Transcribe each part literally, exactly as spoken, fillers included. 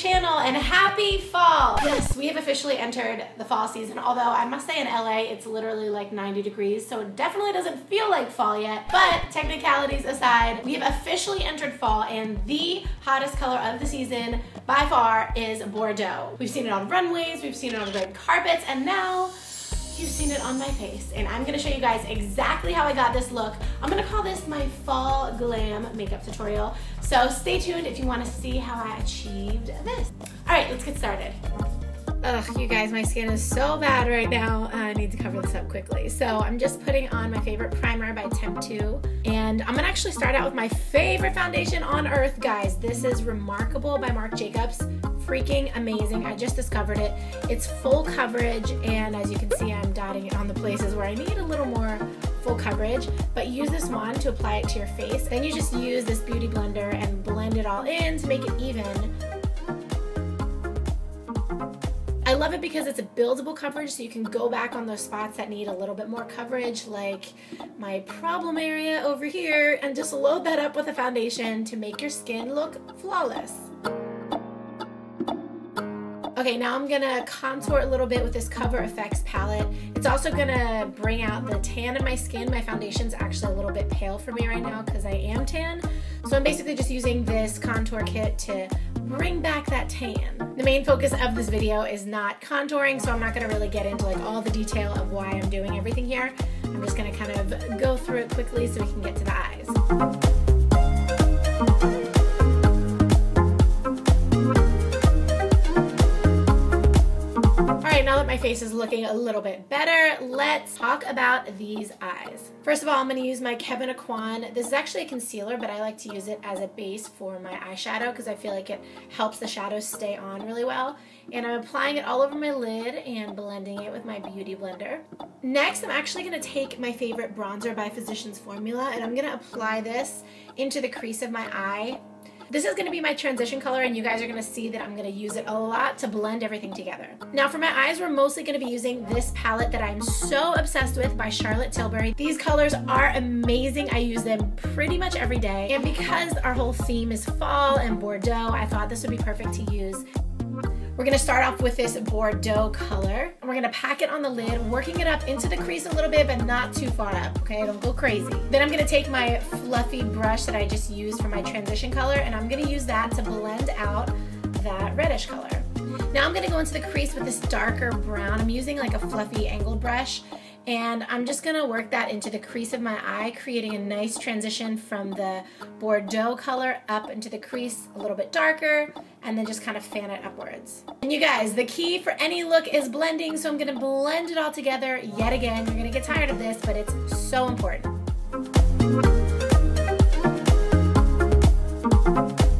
channel, and happy fall. Yes, we have officially entered the fall season, although I must say in L A it's literally like ninety degrees, so it definitely doesn't feel like fall yet. But technicalities aside, we have officially entered fall, and the hottest color of the season by far is Bordeaux. We've seen it on runways, we've seen it on red carpets, and now you've seen it on my face, and I'm gonna show you guys exactly how I got this look. I'm gonna call this my fall glam makeup tutorial, so stay tuned if you want to see how I achieved this. All right, let's get started. Ugh, you guys, my skin is so bad right now. Uh, I need to cover this up quickly. So I'm just putting on my favorite primer by Temptu, and I'm gonna actually start out with my favorite foundation on earth, guys. This is Remarkable by Marc Jacobs. Freaking amazing. I just discovered it. It's full coverage, and as you can see, I'm dotting it on the places where I need a little more full coverage, but use this wand to apply it to your face. Then you just use this Beauty Blender and blend it all in to make it even. I love it because it's a buildable coverage, so you can go back on those spots that need a little bit more coverage, like my problem area over here, and just load that up with a foundation to make your skin look flawless. Okay, now I'm gonna contour a little bit with this Cover F X palette. It's also gonna bring out the tan of my skin. My foundation's actually a little bit pale for me right now because I am tan. So I'm basically just using this contour kit to bring back that tan. The main focus of this video is not contouring, so I'm not gonna really get into like all the detail of why I'm doing everything here. I'm just gonna kind of go through it quickly so we can get to the eyes. Now that my face is looking a little bit better, let's talk about these eyes. First of all, I'm going to use my Kevyn Aucoin. This is actually a concealer, but I like to use it as a base for my eyeshadow because I feel like it helps the shadows stay on really well. And I'm applying it all over my lid and blending it with my Beauty Blender. Next, I'm actually going to take my favorite bronzer by Physicians Formula, and I'm going to apply this into the crease of my eye. This is going to be my transition color, and you guys are going to see that I'm going to use it a lot to blend everything together. Now for my eyes, we're mostly going to be using this palette that I'm so obsessed with by Charlotte Tilbury. These colors are amazing. I use them pretty much every day. And because our whole theme is fall and Bordeaux, I thought this would be perfect to use. We're going to start off with this Bordeaux color, and we're going to pack it on the lid, working it up into the crease a little bit, but not too far up, okay? Don't go crazy. Then I'm going to take my fluffy brush that I just used for my transition color, and I'm going to use that to blend out that reddish color. Now I'm going to go into the crease with this darker brown. I'm using like a fluffy angled brush, and I'm just going to work that into the crease of my eye, creating a nice transition from the Bordeaux color up into the crease, a little bit darker, and then just kind of fan it upwards. And you guys, the key for any look is blending, so I'm going to blend it all together yet again. You're going to get tired of this, but it's so important.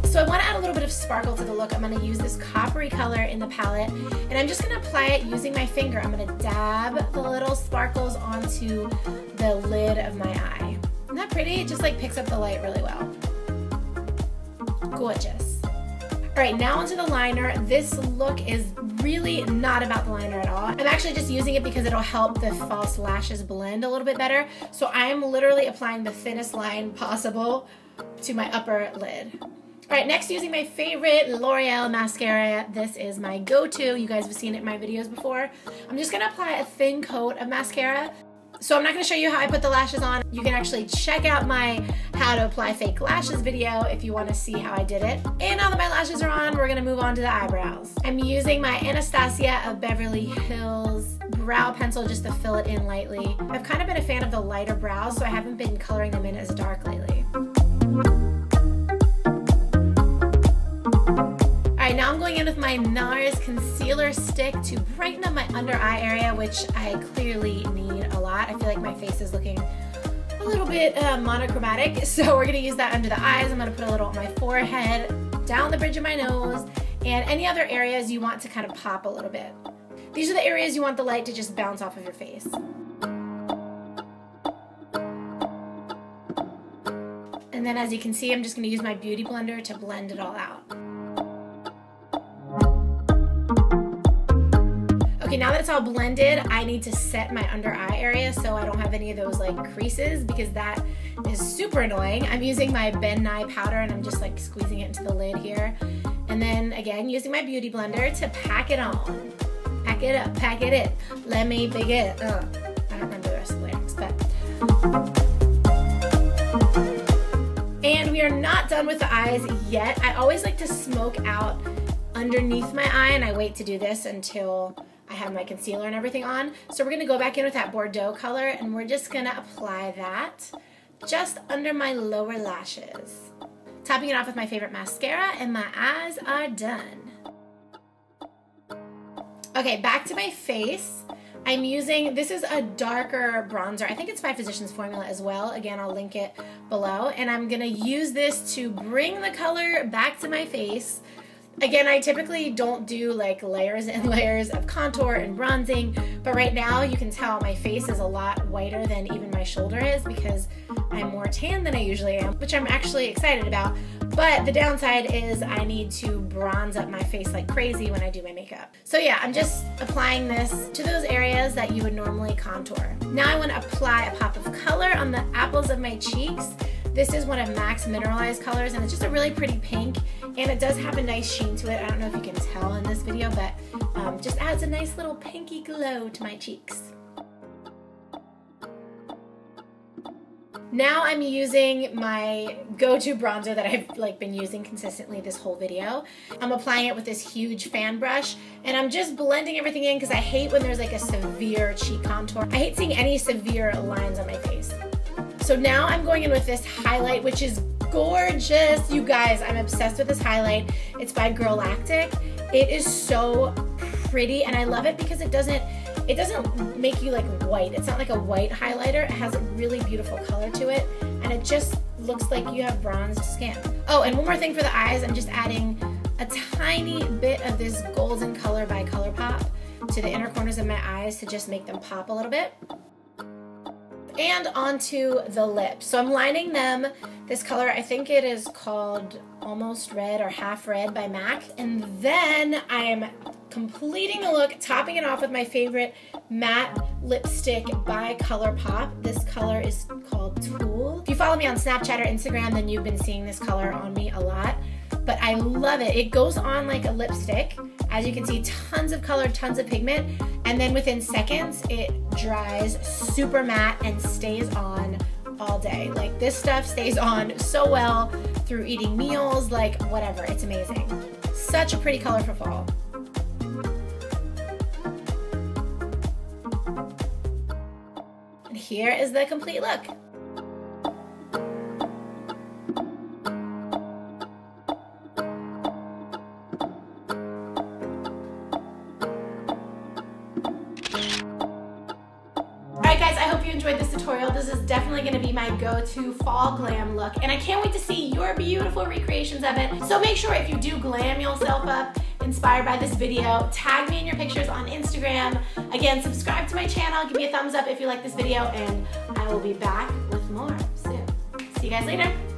So I want to add a little bit of sparkle to the look. I'm going to use this coppery color in the palette, and I'm just going to apply it using my finger. I'm going to dab the little sparkles onto the lid of my eye. Isn't that pretty? It just like picks up the light really well. Gorgeous. All right, now onto the liner. This look is really not about the liner at all. I'm actually just using it because it'll help the false lashes blend a little bit better. So I'm literally applying the thinnest line possible to my upper lid. All right, next, using my favorite L'Oreal mascara. This is my go-to. You guys have seen it in my videos before. I'm just gonna apply a thin coat of mascara. So I'm not gonna show you how I put the lashes on. You can actually check out my how to apply fake lashes video if you wanna see how I did it. And now that my lashes are on, we're gonna move on to the eyebrows. I'm using my Anastasia of Beverly Hills brow pencil just to fill it in lightly. I've kind of been a fan of the lighter brows, so I haven't been coloring them in as dark lately. Now I'm going in with my NARS concealer stick to brighten up my under eye area, which I clearly need a lot. I feel like my face is looking a little bit uh, monochromatic, so we're gonna use that under the eyes. I'm gonna put a little on my forehead, down the bridge of my nose, and any other areas you want to kind of pop a little bit. These are the areas you want the light to just bounce off of your face. And then as you can see, I'm just gonna use my Beauty Blender to blend it all out. Okay, now that it's all blended, I need to set my under eye area so I don't have any of those like creases, because that is super annoying. I'm using my Ben Nye powder, and I'm just like squeezing it into the lid here. And then again, using my Beauty Blender to pack it on. Pack it up, pack it in. Let me begin. Uh, I don't remember the rest of the lyrics, but. And we are not done with the eyes yet. I always like to smoke out underneath my eye, and I wait to do this until I have my concealer and everything on. So we're gonna go back in with that Bordeaux color, and we're just gonna apply that just under my lower lashes. Topping it off with my favorite mascara, and my eyes are done. Okay, back to my face. I'm using, this is a darker bronzer. I think it's by Physicians Formula as well. Again, I'll link it below. And I'm gonna use this to bring the color back to my face. Again, I typically don't do like layers and layers of contour and bronzing, but right now you can tell my face is a lot whiter than even my shoulder is because I'm more tan than I usually am, which I'm actually excited about. But the downside is I need to bronze up my face like crazy when I do my makeup. So yeah, I'm just applying this to those areas that you would normally contour. Now I want to apply a pop of color on the apples of my cheeks. This is one of MAC's mineralized colors, and it's just a really pretty pink, and it does have a nice sheen to it. I don't know if you can tell in this video, but um, just adds a nice little pinky glow to my cheeks. Now I'm using my go-to bronzer that I've like been using consistently this whole video. I'm applying it with this huge fan brush, and I'm just blending everything in because I hate when there's like a severe cheek contour. I hate seeing any severe lines on my face. So now I'm going in with this highlight, which is gorgeous. You guys, I'm obsessed with this highlight. It's by Girlactik. It is so pretty, and I love it because it doesn't it doesn't make you like white. It's not like a white highlighter. It has a really beautiful color to it, and it just looks like you have bronzed skin. Oh, and one more thing for the eyes. I'm just adding a tiny bit of this golden color by ColourPop to the inner corners of my eyes to just make them pop a little bit. And onto the lips. So I'm lining them, this color, I think it is called Almost Red or Half Red by MAC. And then I am completing the look, topping it off with my favorite matte lipstick by ColourPop. This color is called Tool. If you follow me on Snapchat or Instagram, then you've been seeing this color on me a lot. But I love it. It goes on like a lipstick. As you can see, tons of color, tons of pigment. And then within seconds, it dries super matte and stays on all day. Like, this stuff stays on so well through eating meals, like whatever, it's amazing. Such a pretty color for fall. And here is the complete look. Definitely gonna be my go-to fall glam look, and I can't wait to see your beautiful recreations of it. So make sure if you do glam yourself up inspired by this video, tag me in your pictures on Instagram. Again, subscribe to my channel, give me a thumbs up if you like this video, and I will be back with more soon. See you guys later.